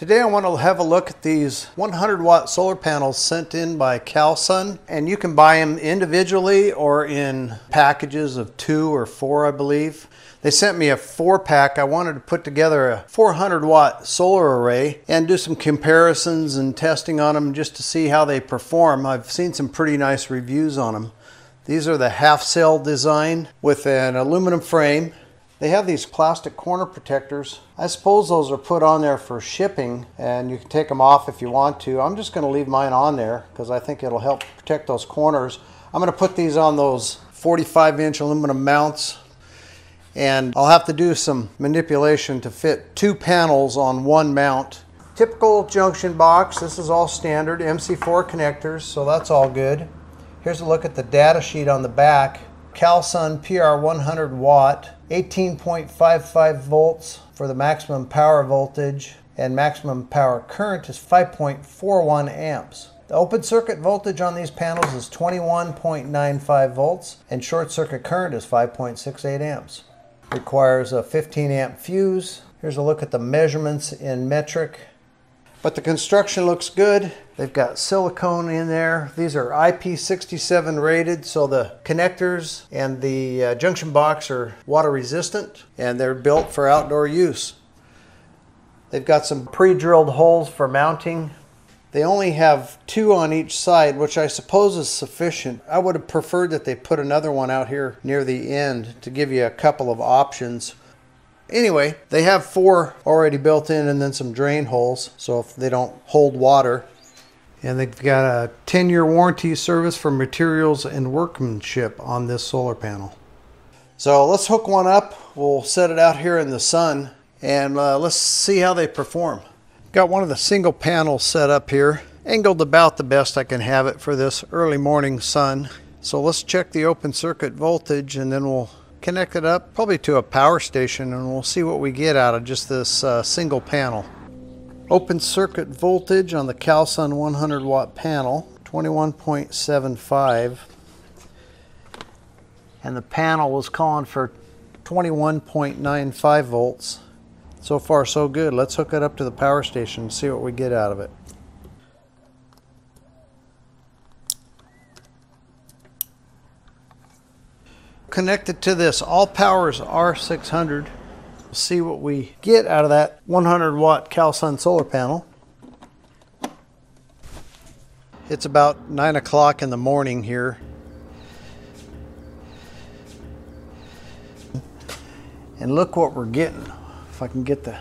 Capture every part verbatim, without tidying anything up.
Today I want to have a look at these one hundred watt solar panels sent in by Callsun, and you can buy them individually or in packages of two or four, I believe. They sent me a four pack. I wanted to put together a four hundred watt solar array and do some comparisons and testing on them just to see how they perform. I've seen some pretty nice reviews on them. These are the half cell design with an aluminum frame. They have these plastic corner protectors. I suppose those are put on there for shipping, and you can take them off if you want to. I'm just going to leave mine on there because I think it'll help protect those corners. I'm going to put these on those forty-five inch aluminum mounts, and I'll have to do some manipulation to fit two panels on one mount. Typical junction box. This is all standard M C four connectors, so that's all good. Here's a look at the data sheet on the back. Callsun P R one hundred watt, eighteen point five five volts for the maximum power voltage, and maximum power current is five point four one amps. The open circuit voltage on these panels is twenty-one point nine five volts, and short circuit current is five point six eight amps. Requires a fifteen amp fuse. Here's a look at the measurements in metric. But the construction looks good. They've got silicone in there. These are I P sixty-seven rated, so the connectors and the uh, junction box are water resistant, and they're built for outdoor use. They've got some pre-drilled holes for mounting. They only have two on each side, which I suppose is sufficient. I would have preferred that they put another one out here near the end to give you a couple of options. Anyway, they have four already built in and then some drain holes, so if they don't hold water. And they've got a ten year warranty service for materials and workmanship on this solar panel. So let's hook one up. We'll set it out here in the sun, and uh, let's see how they perform. Got one of the single panels set up here, angled about the best I can have it for this early morning sun. So let's check the open circuit voltage, and then we'll connect it up probably to a power station, and we'll see what we get out of just this uh, single panel. Open circuit voltage on the Callsun one hundred watt panel, twenty-one point seven five, and the panel was calling for twenty-one point nine five volts. So far so good. Let's hook it up to the power station and see what we get out of it. Connected to this All Powers R six hundred. We'll see what we get out of that one hundred watt Callsun solar panel. It's about nine o'clock in the morning here, and look what we're getting. If I can get the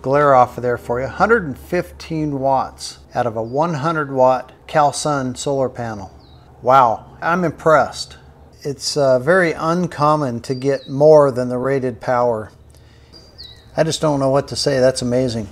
glare off of there for you, one hundred fifteen watts out of a one hundred watt Callsun solar panel. Wow, I'm impressed. It's uh, very uncommon to get more than the rated power. I just don't know what to say. That's amazing.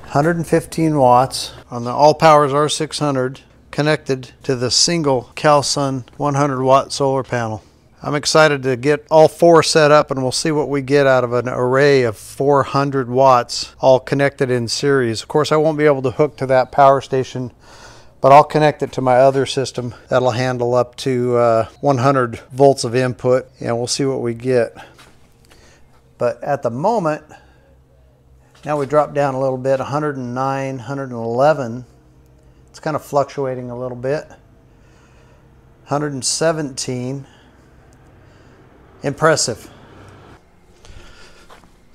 one hundred fifteen watts on the All Powers R six hundred connected to the single Callsun one hundred watt solar panel. I'm excited to get all four set up, and we'll see what we get out of an array of four hundred watts all connected in series. Of course, I won't be able to hook to that power station, but I'll connect it to my other system that'll handle up to uh, one hundred volts of input, and we'll see what we get. But at the moment, now we drop down a little bit, one hundred nine, one hundred eleven. It's kind of fluctuating a little bit. one hundred seventeen. Impressive.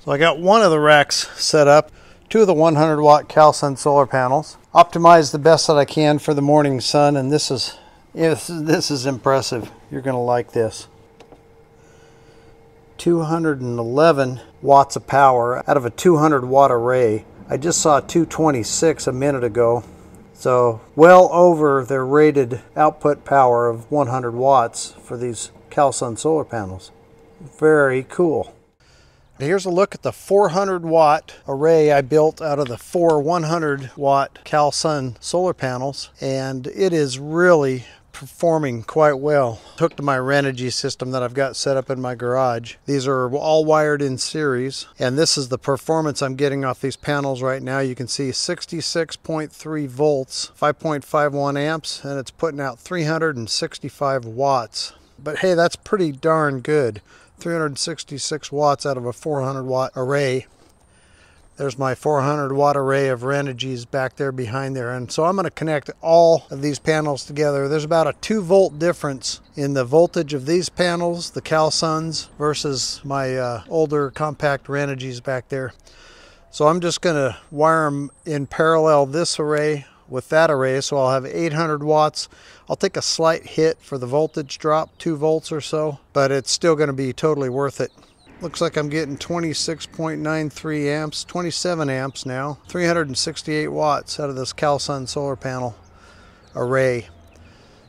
So I got one of the racks set up, two of the one hundred watt Callsun solar panels. Optimize the best that I can for the morning sun, and this is this is, this is impressive. You're going to like this. two hundred eleven watts of power out of a two hundred watt array. I just saw two twenty-six a minute ago, so well over their rated output power of one hundred watts for these Callsun solar panels. Very cool. Here's a look at the four hundred watt array I built out of the four one hundred watt Callsun solar panels, and it is really performing quite well. Hooked to my Renogy system that I've got set up in my garage. These are all wired in series, and this is the performance I'm getting off these panels right now. You can see sixty-six point three volts, five point five one amps, and it's putting out three hundred sixty-five watts. But hey, that's pretty darn good. three hundred sixty-six watts out of a four hundred watt array. There's my four hundred watt array of Renogys back there behind there. And so I'm going to connect all of these panels together. There's about a two volt difference in the voltage of these panels, the Callsuns, versus my uh, older compact Renogys back there. So I'm just going to wire them in parallel, this array with that array. So I'll have eight hundred watts. I'll take a slight hit for the voltage drop, two volts or so, but it's still going to be totally worth it. Looks like I'm getting twenty-six point nine three amps, twenty-seven amps now, three hundred sixty-eight watts out of this Callsun solar panel array.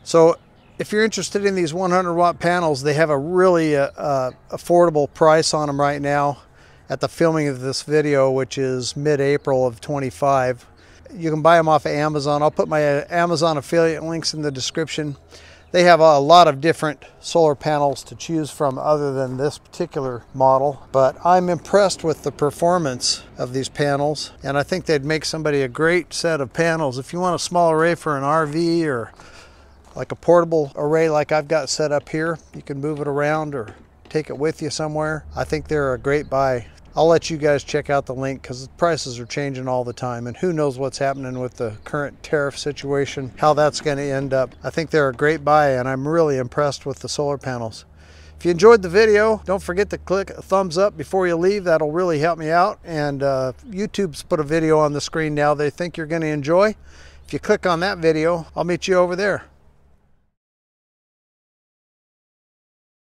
So if you're interested in these one hundred watt panels, they have a really uh, uh, affordable price on them right now at the filming of this video, which is mid-April of twenty-five. You can buy them off of Amazon. I'll put my Amazon affiliate links in the description. They have a lot of different solar panels to choose from other than this particular model, but I'm impressed with the performance of these panels, and I think they'd make somebody a great set of panels. If you want a small array for an R V or like a portable array like I've got set up here, you can move it around or take it with you somewhere. I think they're a great buy. I'll let you guys check out the link because the prices are changing all the time, and who knows what's happening with the current tariff situation, how that's going to end up. I think they're a great buy, and I'm really impressed with the solar panels. If you enjoyed the video, don't forget to click a thumbs up before you leave. That'll really help me out. And uh, YouTube's put a video on the screen now they think you're going to enjoy. If you click on that video, I'll meet you over there.